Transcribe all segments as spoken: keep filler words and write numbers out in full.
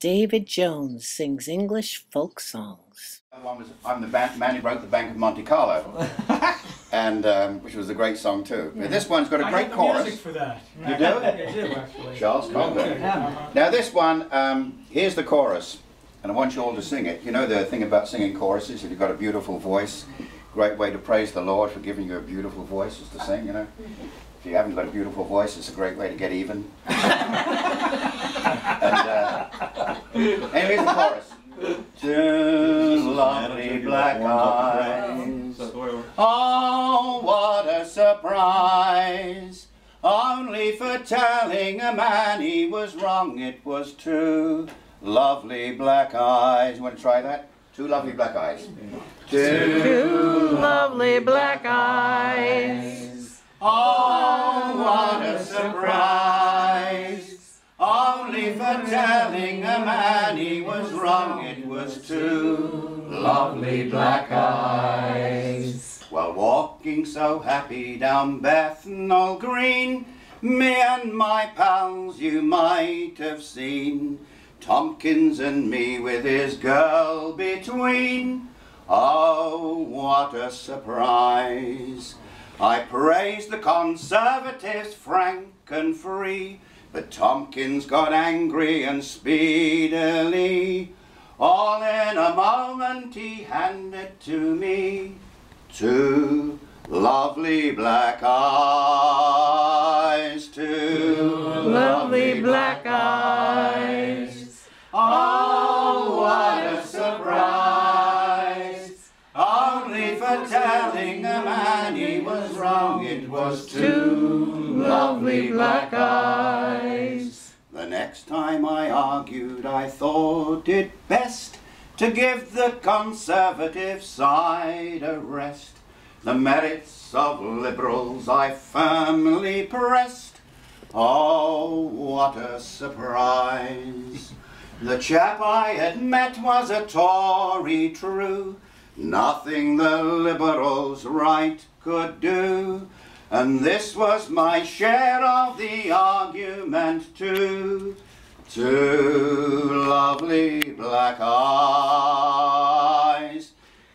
David Jones sings English folk songs. One was, I'm the man who broke the Bank of Monte Carlo, and um, which was a great song too. Yeah. Now, this one's got a I great chorus. Music for that. You I do? I do actually. Charles Conway. Yeah. Now this one, um, here's the chorus, and I want you all to sing it. You know the thing about singing choruses, if you've got a beautiful voice, great way to praise the Lord for giving you a beautiful voice is to sing, you know. If you haven't got a beautiful voice, it's a great way to get even. And, uh, anyway, here's the chorus. Two lovely black eyes. Oh, what a surprise. Only for telling a man he was wrong, it was two lovely black eyes. You want to try that? Two lovely black eyes. Two, two lovely black eyes. Oh, what a surprise. Only for telling a man he was wrong, it was two lovely black eyes. While walking so happy down Bethnal Green, me and my pals you might have seen, Tompkins and me with his girl between. Oh, what a surprise. I praised the Conservatives frank and free, but Tompkins got angry and speedily. All in a moment he handed to me two lovely black eyes, two lovely black eyes. Oh, what a surprise. Only for telling a man he was wrong, it was two lovely black eyes. The next time I argued, I thought it best to give the Conservative side a rest. The merits of Liberals I firmly pressed. Oh, what a surprise. The chap I had met was a Tory true. Nothing the Liberals right could do. And this was my share of the argument too. Two lovely black eyes.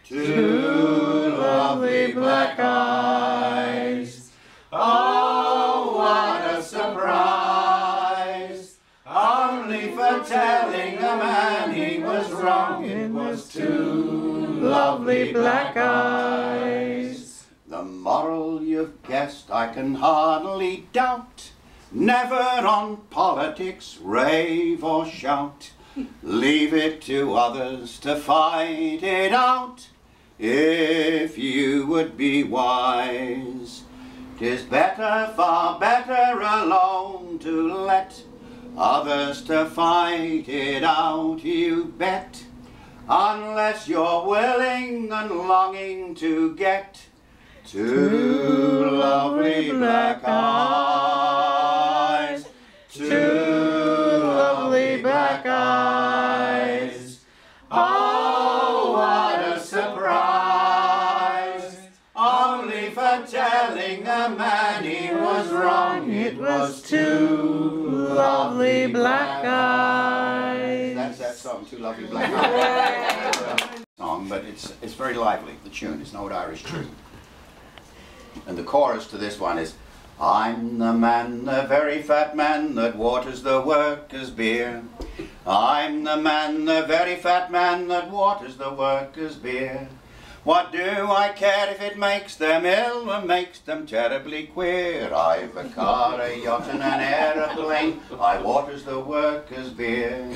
Two lovely black eyes. Oh, what a surprise. Only for telling a man he was wrong, it was two lovely black eyes. The moral you've guessed I can hardly doubt. Never on politics rave or shout. Leave it to others to fight it out. If you would be wise, 'tis better, far better alone to let others to fight it out, you bet. Unless you're willing and longing to get two lovely black eyes, two lovely black eyes. Oh, what a surprise. Only for telling a man he was wrong, it was two lovely black eyes. That's that song, Two Lovely Black Eyes. Song, but it's, it's very lively, the tune. It's an old Irish tune. And the chorus to this one is, I'm the man, the very fat man that waters the workers' beer. I'm the man, the very fat man that waters the workers' beer. What do I care if it makes them ill and makes them terribly queer? I've a car, a yacht and an aeroplane, I waters the workers' beer.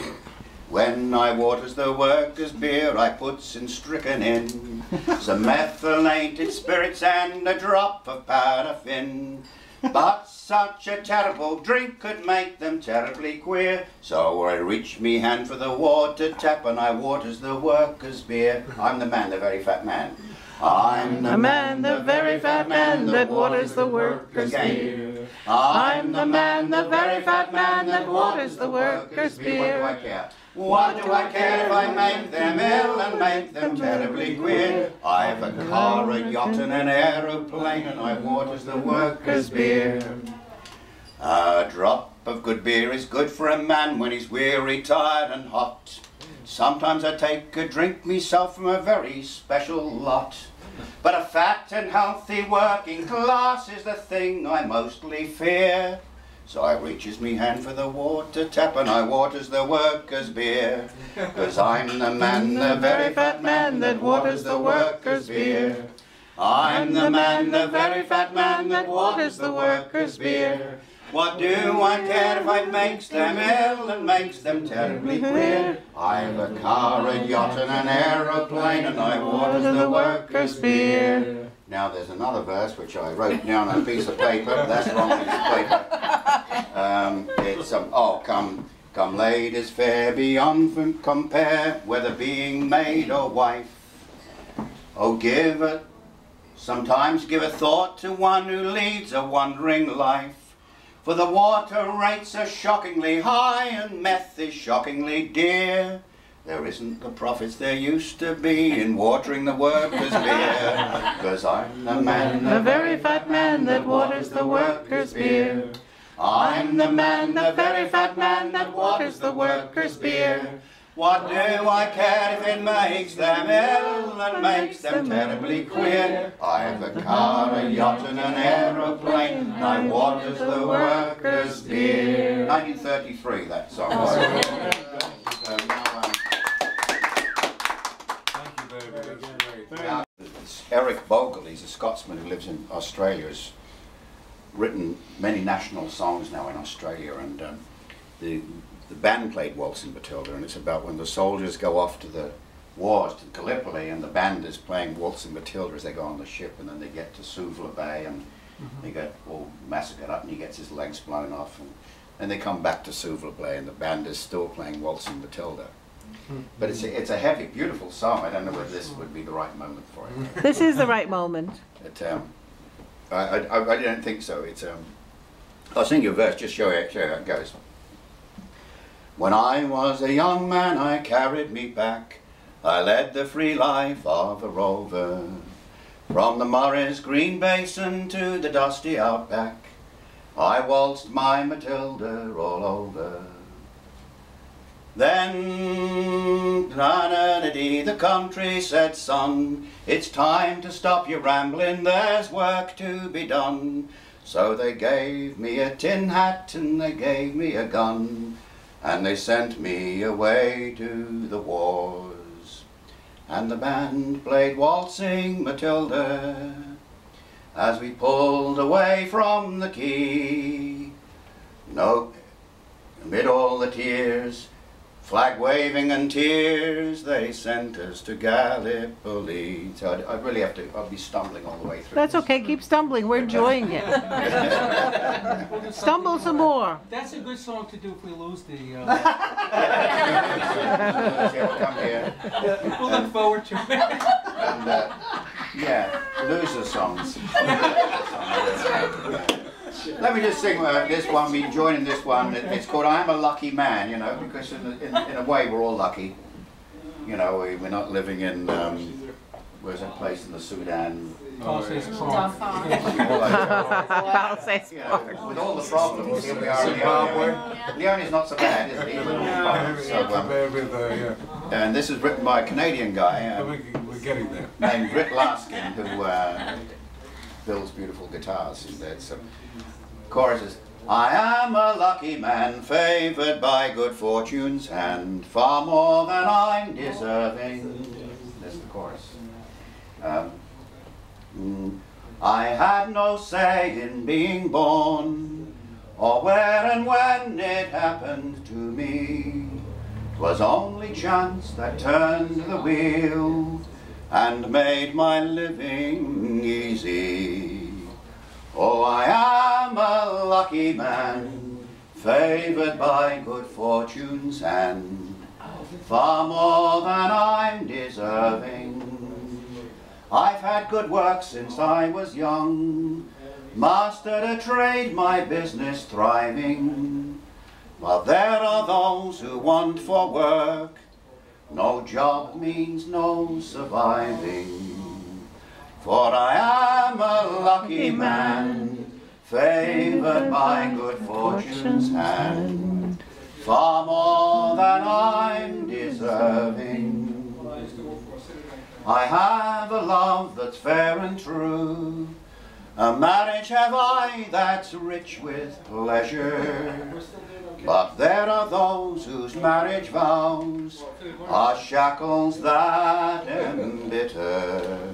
When I waters the workers' beer, I puts in strychnine, some methylated spirits and a drop of paraffin. But such a terrible drink could make them terribly queer, so I reach me hand for the water tap and I waters the workers' beer. I'm the man, the very fat man. I'm the man, the very fat man that waters the workers' beer. I'm the man, the very fat man that waters the workers' beer. What do I care? What do I care if I make them ill and make them terribly queer? I've a car, a yacht and an aeroplane and I waters the workers' beer. A drop of good beer is good for a man when he's weary, tired and hot. Sometimes I take a drink myself from a very special lot. But a fat and healthy working class is the thing I mostly fear. So I reaches me hand for the water tap and I waters the workers' beer. 'Cause I'm the man, the very fat man that waters the workers' beer. I'm the man, the very fat man that waters the workers' beer. What do I care if it makes them ill and makes them terribly queer? I've a car, a yacht and an aeroplane and I water the workers' beer. Now there's another verse which I wrote down on a piece of paper. That's wrong piece of paper. Um, it's, um, oh, come, come ladies fair beyond from compare, whether being maid or wife. Oh, give a, sometimes give a thought to one who leads a wandering life. For the water rates are shockingly high and meth is shockingly dear. There isn't the profits there used to be in watering the workers' beer. 'Cause I'm the man, the very fat man that waters the workers' beer. I'm the man, the very fat man that waters the workers' beer. What do I care if it makes them ill and makes them terribly queer? I've a car, a yacht and an aeroplane and I waters the workers' beer. nineteen thirty-three, that song. Right? So now, um, thank you very, very much. Now, Eric Bogle, he's a Scotsman who lives in Australia, has written many national songs now in Australia, and um, the The band played Waltzing Matilda, and it's about when the soldiers go off to the wars, to Gallipoli, and the band is playing Waltzing Matilda as they go on the ship, and then they get to Suvla Bay, and mm-hmm. they get all massacred up, and he gets his legs blown off, and, and they come back to Suvla Bay, and the band is still playing Waltzing Matilda. Mm-hmm. But it's a, it's a heavy, beautiful song. I don't know whether this would be the right moment for it. This is the right moment. But, um, I, I, I don't think so. It's, um, I'll sing you a verse, just show you, show you how it goes. When I was a young man, I carried me back. I led the free life of a rover. From the Murray's green basin to the dusty outback, I waltzed my Matilda all over. Then, na-na-na-dee, the country said, son, it's time to stop your rambling, there's work to be done. So they gave me a tin hat and they gave me a gun, and they sent me away to the wars. And the band played Waltzing Matilda as we pulled away from the quay. No, amid all the tears, flag waving and tears, they sent us to Gallipoli. So I, I really have to, I'll be stumbling all the way through. That's this. Okay, keep stumbling, we're enjoying it. Stumble some more. That's a good song to do if we lose the... Uh... We'll come here. We'll look forward to it. And, uh, yeah, loser songs. Let me just sing uh, this one, be joining this one. It, it's called I'm a Lucky Man, you know, because in, in, in a way we're all lucky. You know, we, we're not living in, um, where's that place in the Sudan? With all the problems, here we are in Leone. Leone's not so bad, is it? So, um, and this is written by a Canadian guy um, we're getting there. named Rick Laskin, who uh, builds beautiful guitars. That's, um, chorus is, I am a lucky man, favoured by good fortune's hand, far more than I'm deserving. That's the chorus. Um, mm, I had no say in being born, or where and when it happened to me. 'Twas only chance that turned the wheel and made my living easy. Oh, I am a lucky man, favoured by good fortune's hand, far more than I'm deserving. I've had good work since I was young, mastered a trade, my business thriving. But there are those who want for work, no job means no surviving. For I am a lucky man, favoured by good fortune's hand, far more than I'm deserving. I have a love that's fair and true, a marriage have I that's rich with pleasure. But there are those whose marriage vows are shackles that embitter.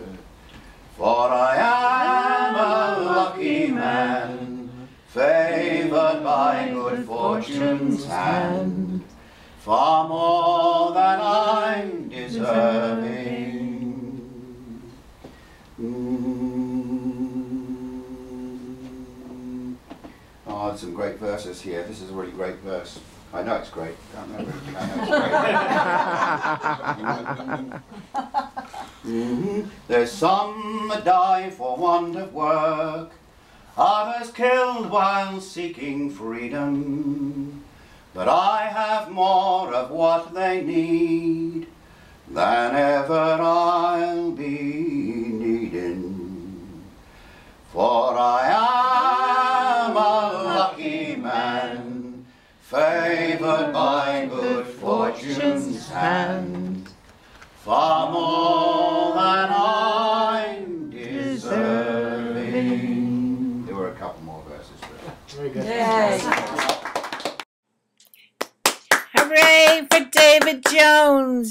For I am a lucky man, favoured by good fortune's hand, far more than I'm deserving. Mm. Oh, that's some great verses here. This is a really great verse. I know it's great. I know, really, I know it's great. Mm-hmm. There's some that die for want of work, others killed while seeking freedom. But I have more of what they need than ever I'll be needing. For I am a lucky man, favoured by good fortune's hand, far more than I'm deserving. There were a couple more verses there. Very good. Yay. Hooray for David Jones!